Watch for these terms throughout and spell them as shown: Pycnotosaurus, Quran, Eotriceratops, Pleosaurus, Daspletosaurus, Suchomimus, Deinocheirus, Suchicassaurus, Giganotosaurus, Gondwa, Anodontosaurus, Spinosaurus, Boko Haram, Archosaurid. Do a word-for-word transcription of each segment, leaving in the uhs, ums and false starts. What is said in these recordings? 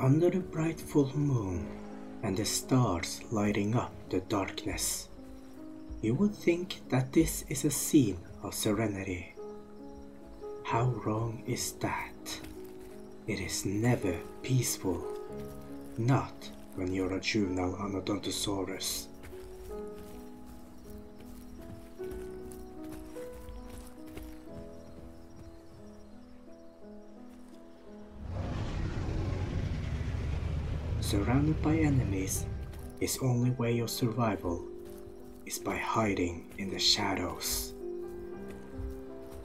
under the bright full moon and the stars lighting up the darkness, you would think that this is a scene of serenity. How wrong is that? It is never peaceful. Not when you're a juvenile Anodontosaurus. Surrounded by enemies, his only way of survival is by hiding in the shadows.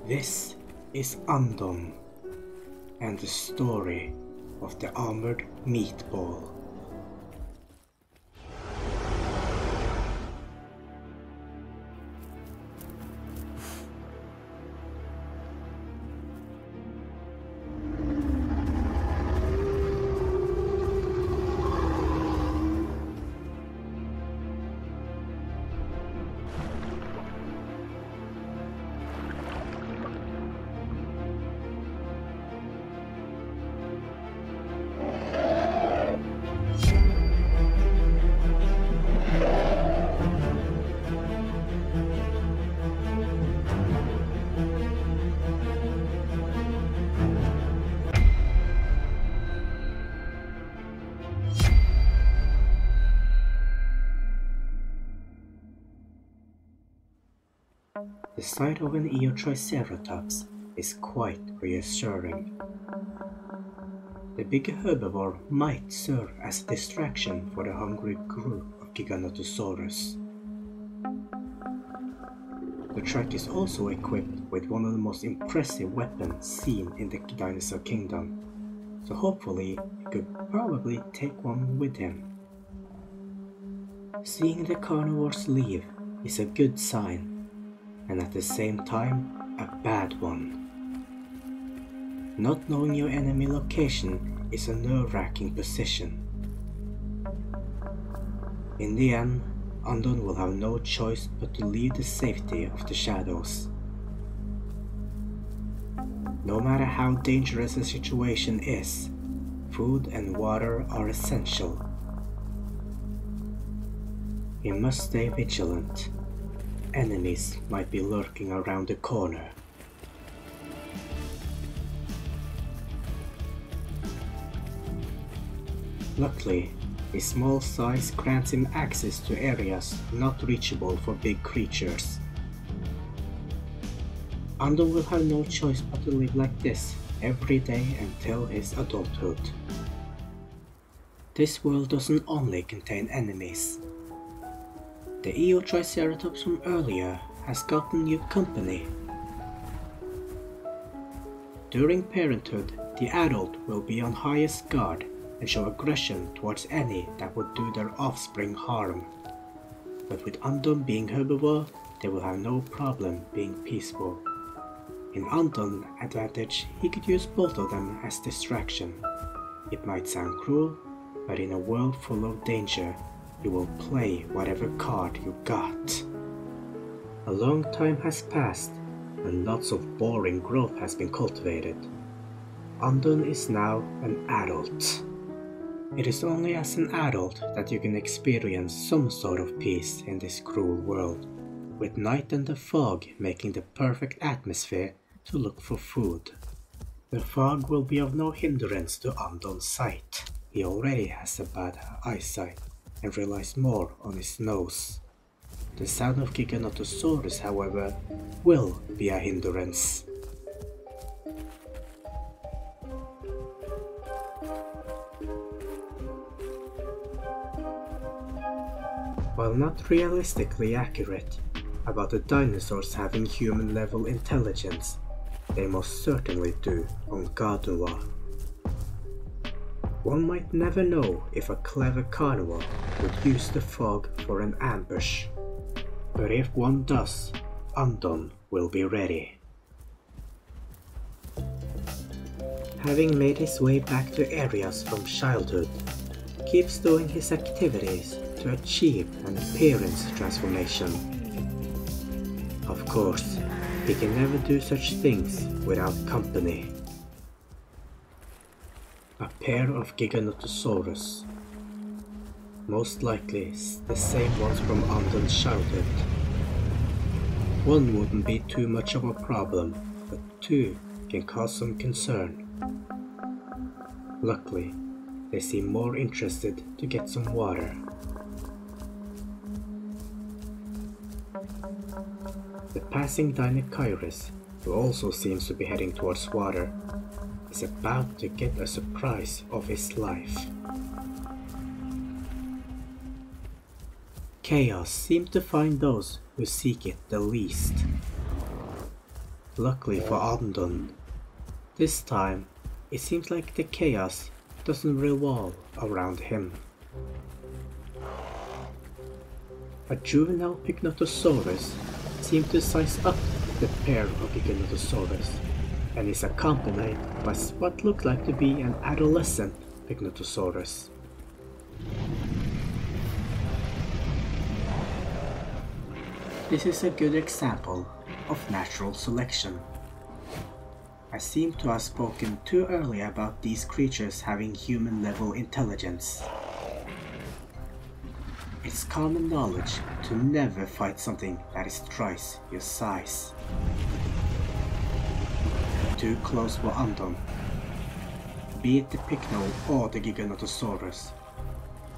This is Andon, and the story of the armored meatball. The sight of an Eotriceratops is quite reassuring. The bigger herbivore might serve as a distraction for the hungry group of Giganotosaurus. The track is also equipped with one of the most impressive weapons seen in the dinosaur kingdom, so hopefully he could probably take one with him. Seeing the carnivores leave is a good sign, and at the same time, a bad one. Not knowing your enemy location is a nerve-wracking position. In the end, Andon will have no choice but to leave the safety of the shadows. No matter how dangerous the situation is, food and water are essential. You must stay vigilant. Enemies might be lurking around the corner. Luckily, his small size grants him access to areas not reachable for big creatures. Andon will have no choice but to live like this every day until his adulthood. This world doesn't only contain enemies. The Eotriceratops from earlier has gotten new company. During parenthood, the adult will be on highest guard and show aggression towards any that would do their offspring harm. But with Andon being herbivore, they will have no problem being peaceful. In Andon's advantage, he could use both of them as distraction. It might sound cruel, but in a world full of danger, you will play whatever card you got. A long time has passed, and lots of boring growth has been cultivated. Andon is now an adult. It is only as an adult that you can experience some sort of peace in this cruel world, with night and the fog making the perfect atmosphere to look for food. The fog will be of no hindrance to Andon's sight. He already has a bad eyesight and relies more on his nose. The sound of Giganotosaurus, however, will be a hindrance. While not realistically accurate about the dinosaurs having human-level intelligence, they most certainly do on Gondwa. One might never know if a clever carnivore would use the fog for an ambush, but if one does, Andon will be ready. Having made his way back to areas from childhood, he keeps doing his activities to achieve an appearance transformation. Of course, he can never do such things without company. a pair of Giganotosaurus, most likely the same ones from Anton's childhood. One wouldn't be too much of a problem, but two can cause some concern. Luckily, they seem more interested to get some water. The passing Deinocheirus, who also seems to be heading towards water, is about to get a surprise of his life. Chaos seems to find those who seek it the least. Luckily for Anodon, this time it seems like the chaos doesn't revolve around him. A juvenile Pycnotosaurus seemed to size up the pair of Giganotosaurus, and is accompanied by what looked like to be an adolescent Pycnotosaurus. This is a good example of natural selection. I seem to have spoken too early about these creatures having human-level intelligence. It's common knowledge to never fight something that is thrice your size. Too close for Anton, be it the Pycno or the Giganotosaurus.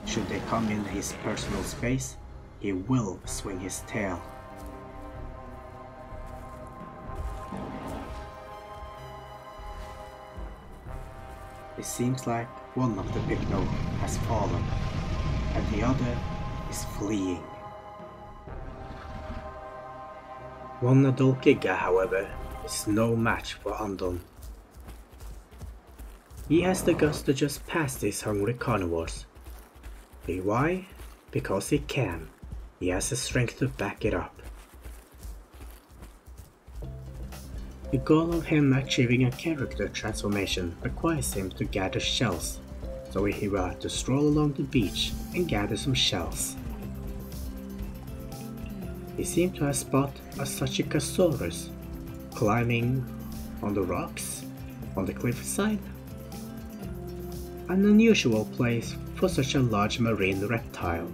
Should they come in his personal space, he will swing his tail. It seems like one of the Pycno has fallen, and the other is fleeing. One adult Giga, however, is no match for Anodon. He has the guts to just pass these hungry carnivores. But why? Because he can. He has the strength to back it up. The goal of him achieving a character transformation requires him to gather shells, so he will have to stroll along the beach and gather some shells. He seemed to have spotted a Suchicassaurus climbing on the rocks on the cliffside. An unusual place for such a large marine reptile.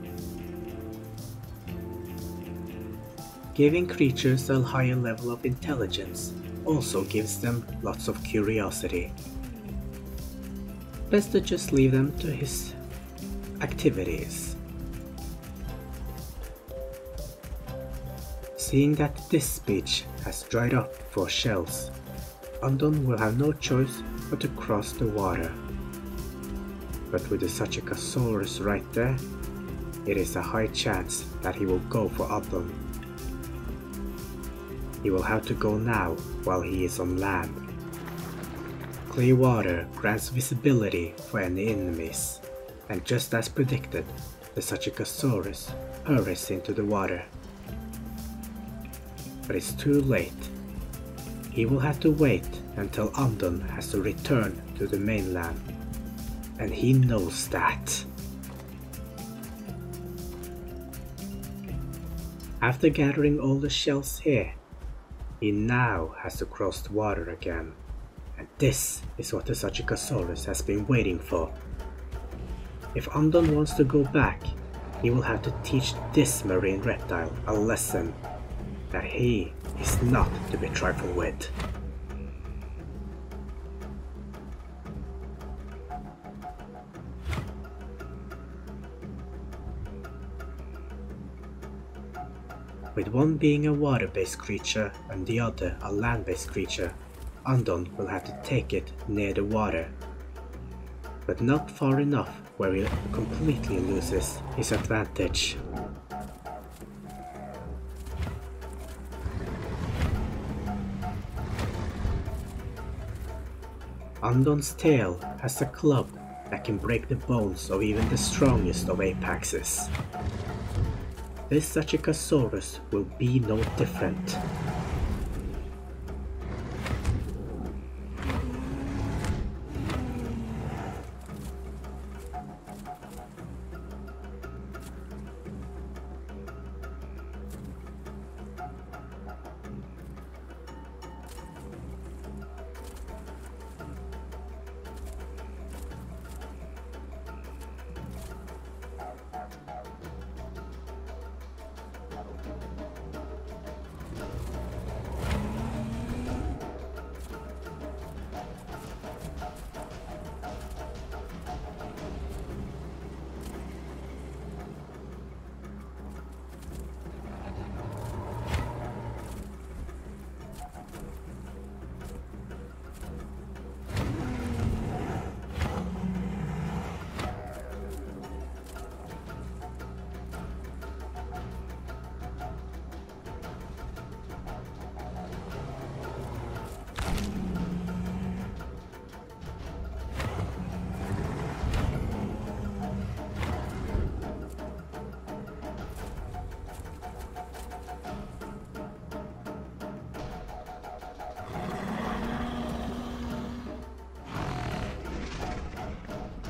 Giving creatures a higher level of intelligence also gives them lots of curiosity. Best to just leave them to his activities. Seeing that this beach has dried up for shells, Anton will have no choice but to cross the water. But with the Suchicassaurus right there, it is a high chance that he will go for Anton. He will have to go now while he is on land. Clear water grants visibility for any enemies, and just as predicted, the Suchicassaurus hurries into the water. But it's too late. He will have to wait until Anton has to return to the mainland, and he knows that. After gathering all the shells here, he now has to cross the water again. And this is what the Suchicassaurus has been waiting for. If Anton wants to go back, he will have to teach this marine reptile a lesson that he is not to be trifled with. With one being a water-based creature and the other a land-based creature, Anton will have to take it near the water, but not far enough where he completely loses his advantage. Anton's tail has a club that can break the bones of even the strongest of apexes. This Suchicassaurus will be no different.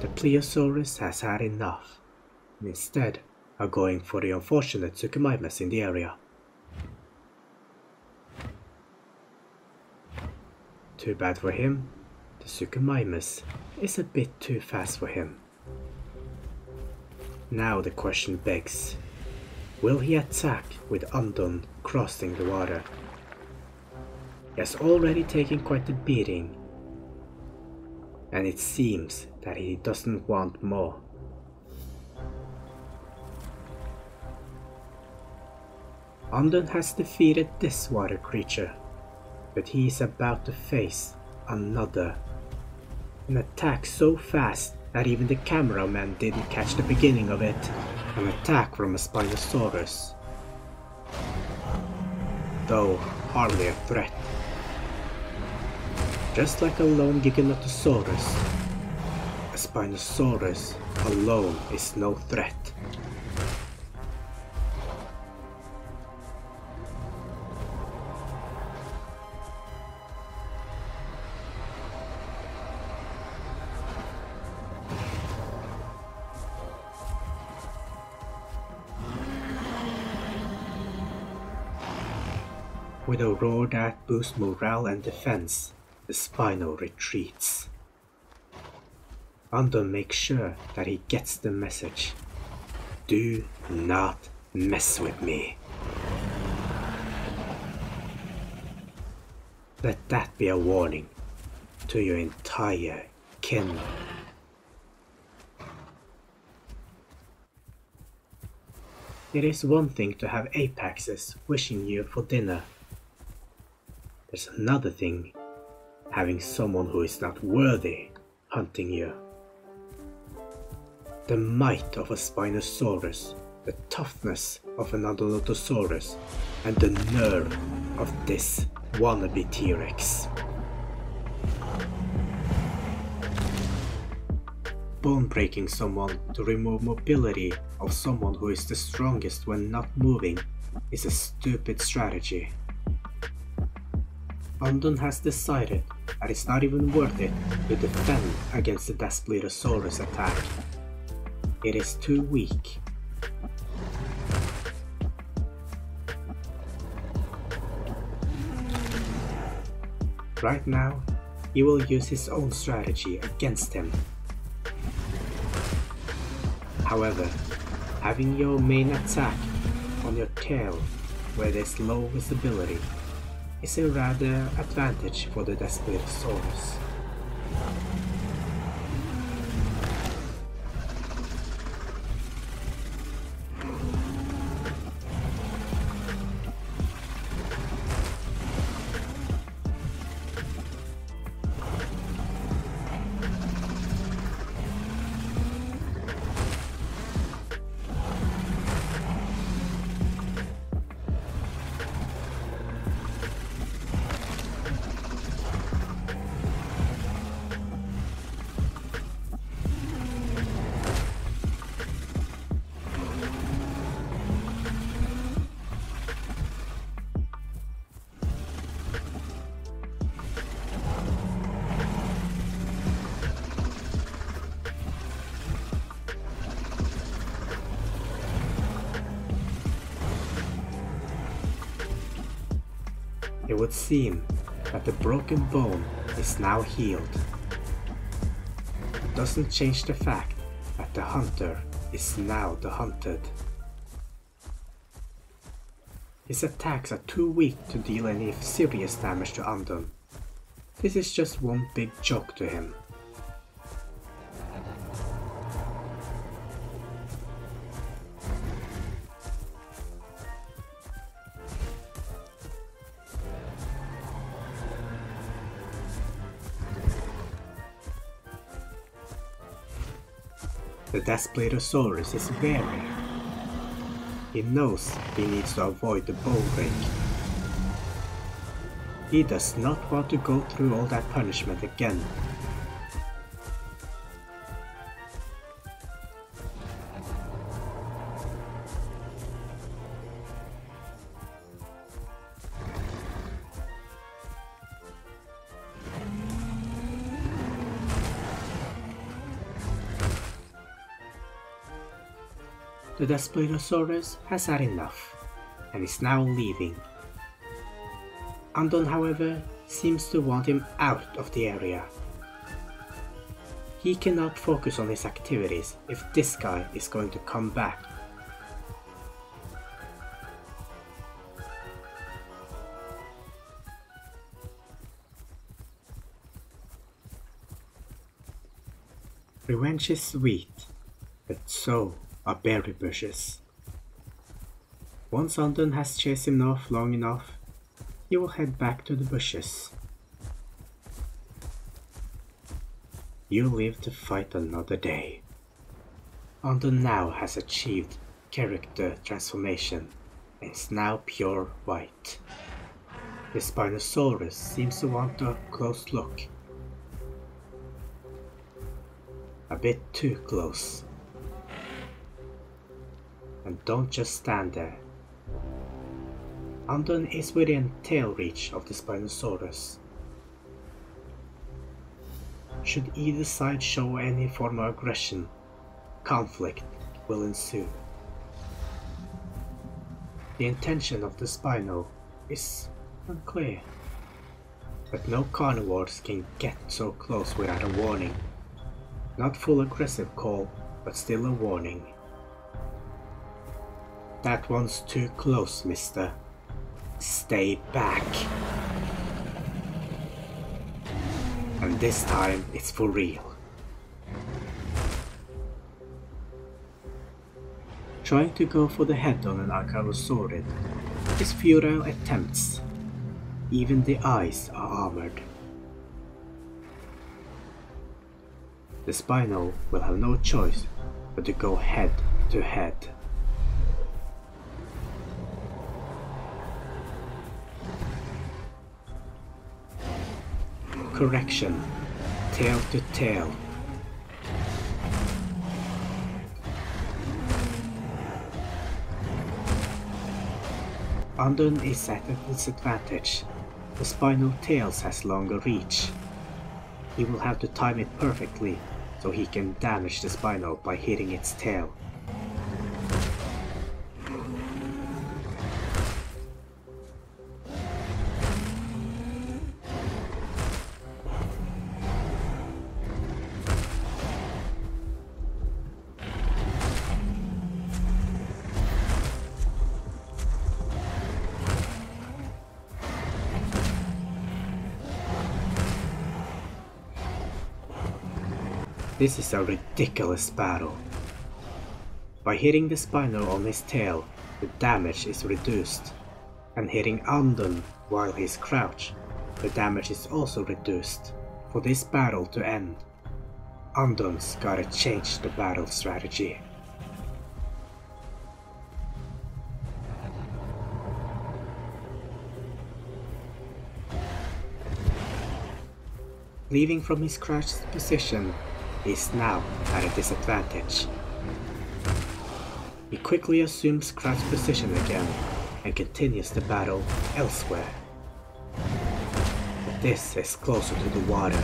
the Pleosaurus has had enough, and instead are going for the unfortunate Suchomimus in the area. Too bad for him, the Suchomimus is a bit too fast for him. Now the question begs, will he attack with Andon crossing the water? He has already taken quite a beating, and it seems that he doesn't want more. Andon has defeated this water creature, but he is about to face another. An attack so fast that even the cameraman didn't catch the beginning of it. An attack from a Spinosaurus. Though hardly a threat. Just like a lone Giganotosaurus, a Spinosaurus alone is no threat. With a roar that boosts morale and defense, the Spino retreats. Andon makes sure that he gets the message. Do not mess with me. Let that be a warning to your entire kin. It is one thing to have apaxes wishing you for dinner. There's another thing. Having someone who is not worthy hunting you. The might of a Spinosaurus, the toughness of an Anodontosaurus, and the nerve of this wannabe T-Rex. Bone-breaking someone to remove mobility of someone who is the strongest when not moving is a stupid strategy. Andon has decided that it's not even worth it to defend against the Daspletosaurus attack. It is too weak. Right now, he will use his own strategy against him. However, having your main attack on your tail where there's low visibility is a rather advantage for the Daspletosaurus. It would seem that the broken bone is now healed. It doesn't change the fact that the hunter is now the hunted. His attacks are too weak to deal any serious damage to Andon. This is just one big joke to him. The Daspletosaurus is wary. He knows he needs to avoid the bone break. He does not want to go through all that punishment again. The Daspletosaurus has had enough and is now leaving. Anton, however, seems to want him out of the area. He cannot focus on his activities if this guy is going to come back. Revenge is sweet, but so are berry bushes. Once Anton has chased him off long enough, he will head back to the bushes. You live to fight another day. Anton now has achieved character transformation and is now pure white. The Spinosaurus seems to want a close look. A bit too close. And don't just stand there. Anton is within tail reach of the Spinosaurus. Should either side show any form of aggression, conflict will ensue. The intention of the Spino is unclear, but no carnivores can get so close without a warning. Not full aggressive call, but still a warning. That one's too close, mister. Stay back. And this time it's for real. Trying to go for the head on an Archosaurid is futile attempts. Even the eyes are armored. The Spino will have no choice but to go head to head. Correction, tail to tail. Anton is at a disadvantage. The Spino tails has longer reach. He will have to time it perfectly so he can damage the Spino by hitting its tail. This is a ridiculous battle. By hitting the Spino on his tail, the damage is reduced, and hitting Anton while he's crouched, the damage is also reduced. For this battle to end, Anton's gotta change the battle strategy. Leaving from his crouched position, he is now at a disadvantage. He quickly assumes crouch position again and continues the battle elsewhere. But this is closer to the water.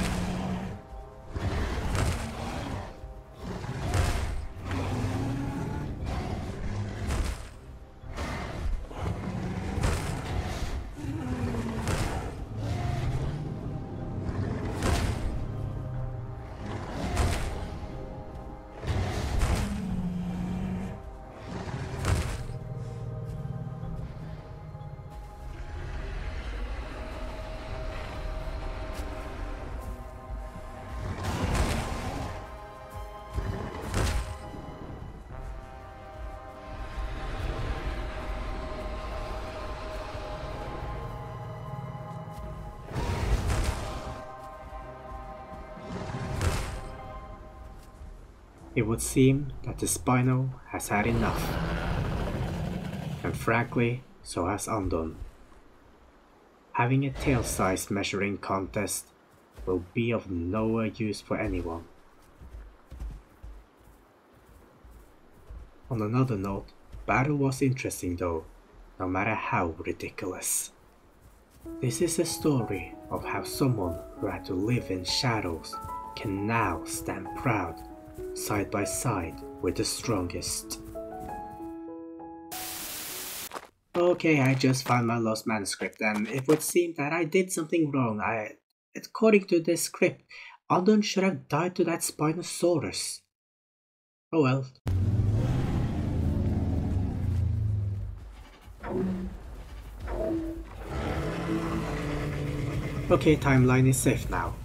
It would seem that the Spino has had enough, and frankly, so has Anton. Having a tail-sized measuring contest will be of no use for anyone. On another note, battle was interesting though, no matter how ridiculous. This is a story of how someone who had to live in shadows can now stand proud, side by side with the strongest. Okay, I just found my lost manuscript, and it would seem that I did something wrong. I, according to this script, Andon should have died to that Spinosaurus. Oh well. Okay, timeline is safe now.